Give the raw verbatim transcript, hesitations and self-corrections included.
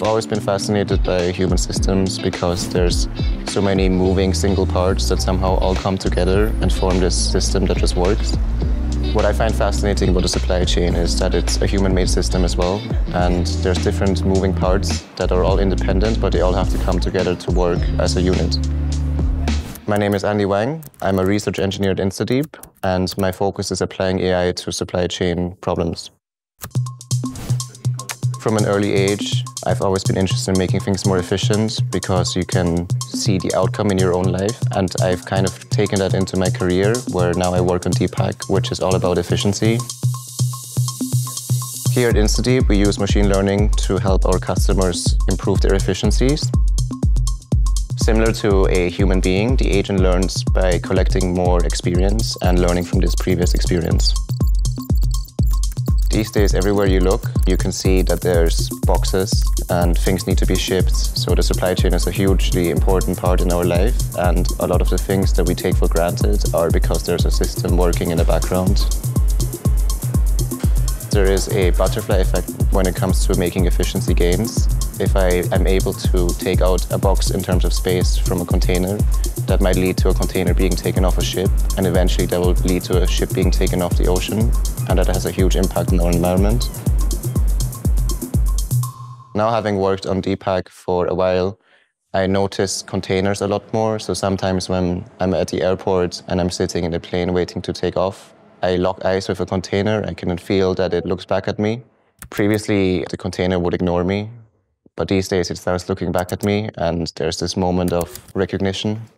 I've always been fascinated by human systems because there's so many moving single parts that somehow all come together and form this system that just works. What I find fascinating about the supply chain is that it's a human-made system as well, and there's different moving parts that are all independent, but they all have to come together to work as a unit. My name is Andy Wang. I'm a research engineer at InstaDeep, and my focus is applying A I to supply chain problems. From an early age, I've always been interested in making things more efficient because you can see the outcome in your own life, and I've kind of taken that into my career, where now I work on DeepPack, which is all about efficiency. Here at InstaDeep, we use machine learning to help our customers improve their efficiencies. Similar to a human being, the agent learns by collecting more experience and learning from this previous experience. These days, everywhere you look, you can see that there's boxes and things need to be shipped. So the supply chain is a hugely important part in our life, and a lot of the things that we take for granted are because there's a system working in the background. There is a butterfly effect when it comes to making efficiency gains. If I am able to take out a box in terms of space from a container, that might lead to a container being taken off a ship, and eventually that will lead to a ship being taken off the ocean, and that has a huge impact on our environment. Now, having worked on DeepPack for a while, I notice containers a lot more. So sometimes when I'm at the airport and I'm sitting in a plane waiting to take off, I lock eyes with a container. I can feel that it looks back at me. Previously, the container would ignore me, but these days it starts looking back at me, and there's this moment of recognition.